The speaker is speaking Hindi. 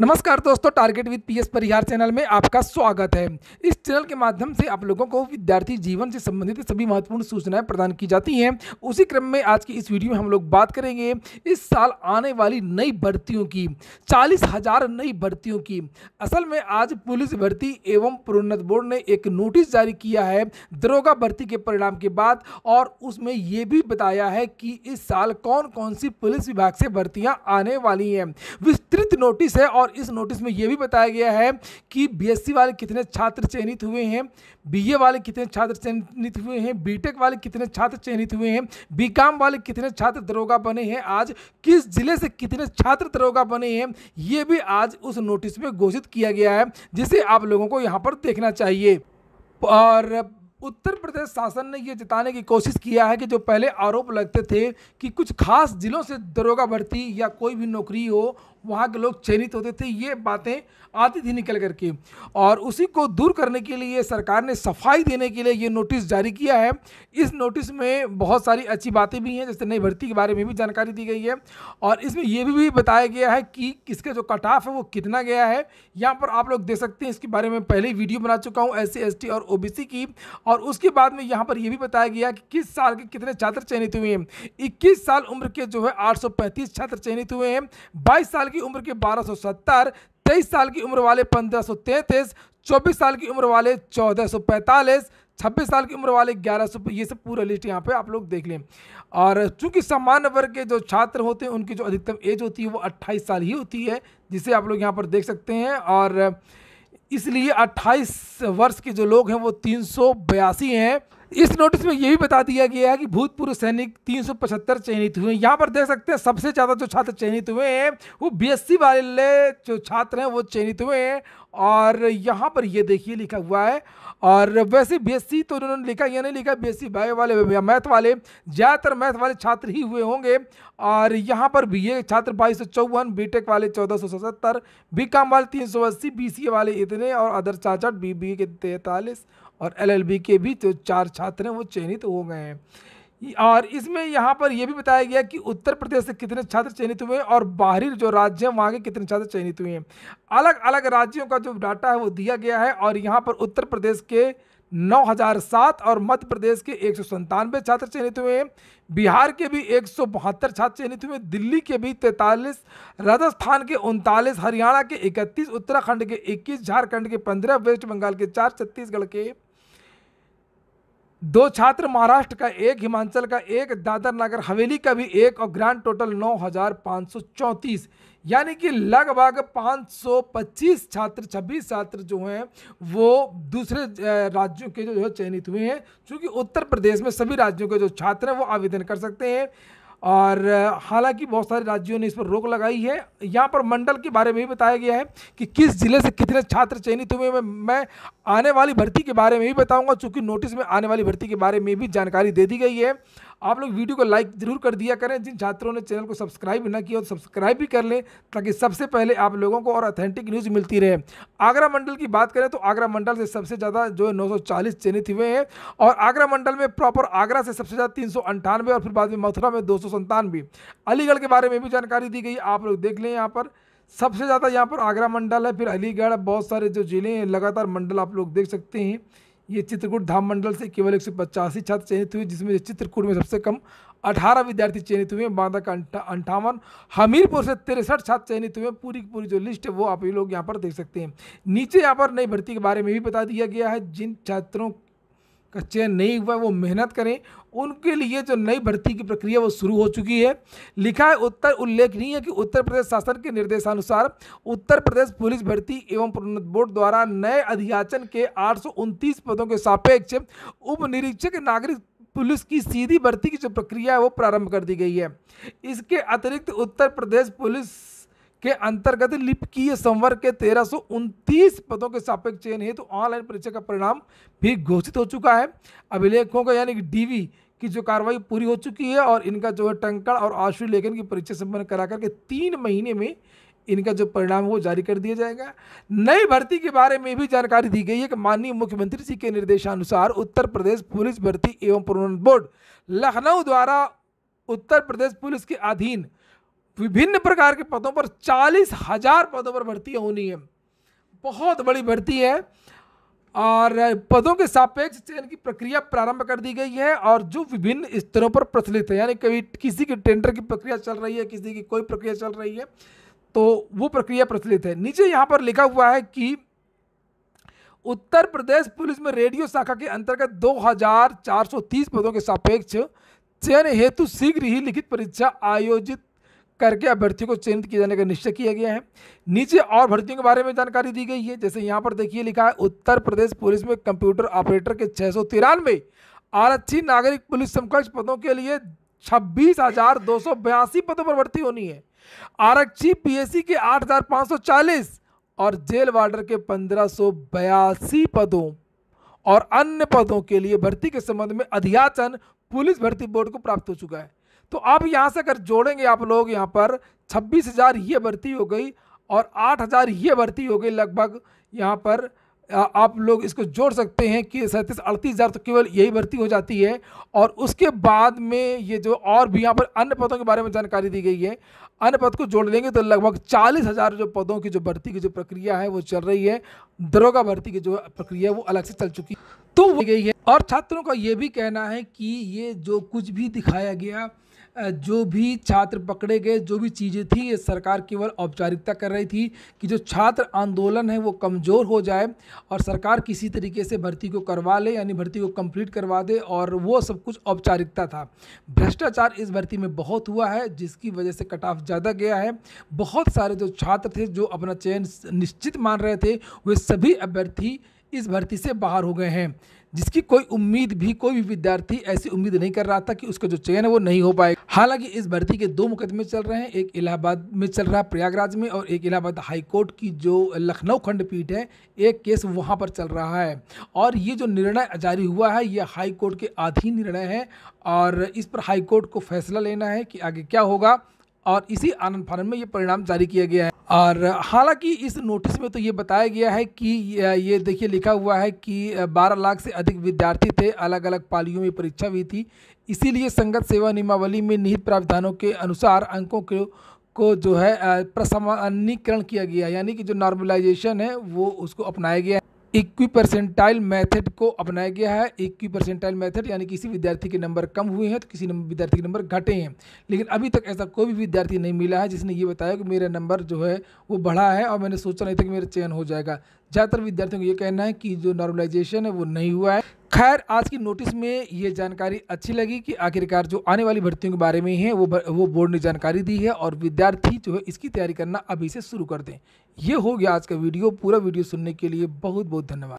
नमस्कार दोस्तों, target with PS Parihar channel में आपका स्वागत है। इस चैनल के माध्यम से आप लोगों को विद्यार्थी जीवन से संबंधित सभी महत्वपूर्ण सूचनाएं प्रदान की जाती हैं। उसी क्रम में आज की इस वीडियो में हम लोग बात करेंगे इस साल आने वाली नई भर्तियों की, 40,000 नई भर्तियों की। असल में आज पुलिस भर्ती एवं प्रोन्नत बोर्ड ने एक नोटिस जारी किया है दरोगा भर्ती के परिणाम के बाद, और उसमें ये भी बताया है कि इस साल कौन कौन सी पुलिस विभाग से भर्तियाँ आने वाली हैं। विस्तृत नोटिस है और इस नोटिस में यह भी बताया गया है कि बीएससी वाले कितने छात्र चयनित हुए हैं, बीए वाले कितने छात्र चयनित हुए हैं, बीटेक वाले कितने छात्र चयनित हुए हैं, बीकॉम वाले कितने छात्र दरोगा बने हैं, आज किस जिले से कितने छात्र दरोगा बने हैं, ये भी आज उस नोटिस में घोषित किया गया है, जिसे आप लोगों को यहाँ पर देखना चाहिए। और उत्तर प्रदेश शासन ने यह जताने की कोशिश किया है कि जो पहले आरोप लगते थे कि कुछ खास जिलों से दरोगा भर्ती या कोई भी नौकरी हो वहाँ के लोग चयनित होते थे, ये बातें आती थी निकल करके, और उसी को दूर करने के लिए सरकार ने सफाई देने के लिए ये नोटिस जारी किया है। इस नोटिस में बहुत सारी अच्छी बातें भी हैं, जैसे नई भर्ती के बारे में भी जानकारी दी गई है, और इसमें ये भी बताया गया है कि किसका जो कट ऑफ है वो कितना गया है। यहाँ पर आप लोग देख सकते हैं, इसके बारे में पहले वीडियो बना चुका हूँ SC, ST और OBC की, और उसके बाद में यहाँ पर यह भी बताया गया कि किस साल के कितने छात्र चयनित हुए हैं। 21 साल उम्र के जो है 835 छात्र चयनित हुए हैं, 22 साल की उम्र के 1270, 23 साल की उम्र वाले 1533, 24 साल की उम्र वाले 1445, 26 साल की उम्र वाले 1100, ये सब पूरा लिस्ट यहाँ पे आप लोग देख लें। और चूंकि सामान्य वर्ग के जो छात्र होते हैं उनकी जो अधिकतम एज होती है वो 28 साल ही होती है, जिसे आप लोग यहाँ पर देख सकते हैं, और इसलिए 28 वर्ष के जो लोग हैं वो 382 हैं। इस नोटिस में ये भी बता दिया गया है कि भूतपूर्व सैनिक 375 चयनित हुए। यहाँ पर देख सकते हैं सबसे ज़्यादा जो छात्र चयनित हुए हैं वो BSc वाले जो छात्र हैं वो चयनित हुए हैं, और यहाँ पर ये देखिए लिखा हुआ है। और वैसे BSc तो उन्होंने लिखा, यह नहीं लिखा BSc बायो वाले या मैथ वाले, ज़्यादातर मैथ वाले छात्र ही हुए होंगे। और यहाँ पर BA छात्र 2254, BTech वाले 1477, BCom वाले 380, BCA वाले इतने, और अदर 64, BBA के 43 और LLB के भी जो 4 छात्र हैं वो चयनित हो गए हैं। और इसमें यहाँ पर यह भी बताया गया कि उत्तर प्रदेश से कितने छात्र चयनित हुए हैं और बाहरी जो राज्य हैं वहाँ के कितने छात्र चयनित हुए हैं। अलग अलग राज्यों का जो डाटा है वो दिया गया है, और यहाँ पर उत्तर प्रदेश के 9,007 और मध्य प्रदेश के 197 छात्र चयनित हुए हैं, बिहार के भी 172 छात्र चयनित हुए, दिल्ली के भी 43, राजस्थान के 39, हरियाणा के 31, उत्तराखंड के 21, झारखंड के 15, वेस्ट बंगाल के 4, छत्तीसगढ़ के 2 छात्र, महाराष्ट्र का 1, हिमाचल का 1, दादर नगर हवेली का भी 1, और ग्रांड टोटल 9,534, यानी कि लगभग 525 छात्र, 26 छात्र जो हैं वो दूसरे राज्यों के जो है चयनित हुए हैं। चूँकि उत्तर प्रदेश में सभी राज्यों के जो छात्र हैं वो आवेदन कर सकते हैं, और हालांकि बहुत सारे राज्यों ने इस पर रोक लगाई है। यहाँ पर मंडल के बारे में भी बताया गया है कि किस जिले से कितने छात्र चयनित हुए। मैं आने वाली भर्ती के बारे में भी बताऊंगा, चूँकि नोटिस में आने वाली भर्ती के बारे में भी जानकारी दे दी गई है। आप लोग वीडियो को लाइक ज़रूर कर दिया करें। जिन छात्रों ने चैनल को सब्सक्राइब ना किया हो तो सब्सक्राइब भी कर लें, ताकि सबसे पहले आप लोगों को और ऑथेंटिक न्यूज़ मिलती रहे। आगरा मंडल की बात करें तो आगरा मंडल से सबसे ज़्यादा जो 940 चयनित हुए हैं, और आगरा मंडल में प्रॉपर आगरा से सबसे ज़्यादा 398, और फिर बाद में मथुरा में 297। अलीगढ़ के बारे में भी जानकारी दी गई, आप लोग देख लें। यहाँ पर सबसे ज़्यादा यहाँ पर आगरा मंडल है, फिर अलीगढ़, बहुत सारे जो ज़िले हैं लगातार मंडल आप लोग देख सकते हैं। ये चित्रकूट धाम मंडल से केवल 185 छात्र चयनित हुए, जिसमें चित्रकूट में सबसे कम 18 विद्यार्थी चयनित हुए हैं, बांदा का 58, हमीरपुर से 63 छात्र चयनित हुए। पूरी की पूरी जो लिस्ट है वो आप लोग यहाँ पर देख सकते हैं। नीचे यहाँ पर नई भर्ती के बारे में भी बता दिया गया है, जिन छात्रों का चयन नहीं हुआ वो मेहनत करें, उनके लिए जो नई भर्ती की प्रक्रिया वो शुरू हो चुकी है। लिखा है उल्लेखनीय है कि उत्तर प्रदेश शासन के निर्देशानुसार उत्तर प्रदेश पुलिस भर्ती एवं प्रोन्नत बोर्ड द्वारा नए अधियाचन के 829 पदों के सापेक्ष उपनिरीक्षक नागरिक पुलिस की सीधी भर्ती की जो प्रक्रिया है वो प्रारंभ कर दी गई है। इसके अतिरिक्त उत्तर प्रदेश पुलिस के अंतर्गत लिपिकीय संवर्ग के 1329 पदों के सापेक्ष चयन है, तो ऑनलाइन परीक्षा का परिणाम भी घोषित हो चुका है। अभिलेखों का यानी कि DV की जो कार्रवाई पूरी हो चुकी है, और इनका जो है टंकण और आशु लेखन की परीक्षा संपन्न करा करके 3 महीने में इनका जो परिणाम वो जारी कर दिया जाएगा। नई भर्ती के बारे में भी जानकारी दी गई है कि माननीय मुख्यमंत्री जी के निर्देशानुसार उत्तर प्रदेश पुलिस भर्ती एवं प्रोन्नत बोर्ड लखनऊ द्वारा उत्तर प्रदेश पुलिस के अधीन विभिन्न प्रकार के पदों पर 40,000 पदों पर भर्ती होनी है, बहुत बड़ी भर्ती है। और पदों के सापेक्ष चयन की प्रक्रिया प्रारंभ कर दी गई है और जो विभिन्न स्तरों पर प्रचलित है, यानी कभी किसी की टेंडर की प्रक्रिया चल रही है, किसी की कोई प्रक्रिया चल रही है, तो वो प्रक्रिया प्रचलित है। नीचे यहाँ पर लिखा हुआ है कि उत्तर प्रदेश पुलिस में रेडियो शाखा के अंतर्गत 2,430 पदों के सापेक्ष चयन हेतु शीघ्र ही लिखित परीक्षा आयोजित करके अभ्यर्थियों को चयनित किए जाने का निश्चय किया गया है। नीचे और भर्तियों के बारे में जानकारी दी गई है, जैसे यहाँ पर देखिए लिखा है उत्तर प्रदेश पुलिस में कंप्यूटर ऑपरेटर के 693 आरक्षित नागरिक पुलिस समकक्ष पदों के लिए 26,282 पदों पर भर्ती होनी है। आरक्षी पीएससी के 8,540 और जेल वार्डर के 1,582 पदों और अन्य पदों के लिए भर्ती के संबंध में अध्याचन पुलिस भर्ती बोर्ड को प्राप्त हो चुका है। तो आप यहाँ से अगर जोड़ेंगे आप लोग यहाँ पर 26,000 ये भर्ती हो गई और 8,000 ये भर्ती हो गई, लगभग यहाँ पर आप लोग इसको जोड़ सकते हैं कि 37-38,000 तो केवल यही भर्ती हो जाती है। और उसके बाद में ये जो और भी यहाँ पर अन्य पदों के बारे में जानकारी दी गई है, अन्य पद को जोड़ लेंगे तो लगभग 40,000 जो पदों की जो भर्ती की जो प्रक्रिया है वो चल रही है। दरोगा भर्ती की जो प्रक्रिया है वो अलग से चल चुकी तो गई है। और छात्रों का ये भी कहना है कि ये जो कुछ भी दिखाया गया, जो भी छात्र पकड़े गए, जो भी चीज़ें थी, ये सरकार केवल औपचारिकता कर रही थी कि जो छात्र आंदोलन है वो कमज़ोर हो जाए और सरकार किसी तरीके से भर्ती को करवा ले, यानी भर्ती को कंप्लीट करवा दे, और वो सब कुछ औपचारिकता था। भ्रष्टाचार इस भर्ती में बहुत हुआ है जिसकी वजह से कट ऑफ ज़्यादा गया है। बहुत सारे जो छात्र थे जो अपना चयन निश्चित मान रहे थे, वे सभी अभ्यर्थी इस भर्ती से बाहर हो गए हैं, जिसकी कोई उम्मीद भी, कोई भी विद्यार्थी ऐसी उम्मीद नहीं कर रहा था कि उसका जो चयन है वो नहीं हो पाएगा। हालांकि इस भर्ती के 2 मुकदमे चल रहे हैं, एक इलाहाबाद में चल रहा है प्रयागराज में, और एक इलाहाबाद हाईकोर्ट की जो लखनऊ खंडपीठ है, एक केस वहां पर चल रहा है। और ये जो निर्णय जारी हुआ है ये हाईकोर्ट के अधीन निर्णय है और इस पर हाईकोर्ट को फैसला लेना है कि आगे क्या होगा, और इसी आनंद फानन में ये परिणाम जारी किया गया है। और हालांकि इस नोटिस में तो ये बताया गया है कि ये देखिए लिखा हुआ है कि 12 लाख से अधिक विद्यार्थी थे, अलग अलग पालियों में परीक्षा हुई थी, इसीलिए संगत सेवा नियमावली में निहित प्रावधानों के अनुसार अंकों को जो है प्रसामान्यीकरण किया गया, यानी कि जो नॉर्मलाइजेशन है वो उसको अपनाया गया है। इक्वी परसेंटाइल मैथड को अपनाया गया है। इक्वी परसेंटाइल मैथड यानी किसी विद्यार्थी के नंबर कम हुए हैं तो किसी विद्यार्थी के नंबर घटे हैं, लेकिन अभी तक ऐसा कोई भी विद्यार्थी नहीं मिला है जिसने ये बताया कि मेरा नंबर जो है वो बढ़ा है और मैंने सोचा नहीं था कि मेरा चयन हो जाएगा। ज़्यादातर विद्यार्थियों को ये कहना है कि जो नॉर्मलाइजेशन है वो नहीं हुआ है। खैर, आज की नोटिस में ये जानकारी अच्छी लगी कि आखिरकार जो आने वाली भर्तियों के बारे में है वो बोर्ड ने जानकारी दी है और विद्यार्थी जो है इसकी तैयारी करना अभी से शुरू कर दें। ये हो गया आज का वीडियो। पूरा वीडियो सुनने के लिए बहुत बहुत धन्यवाद।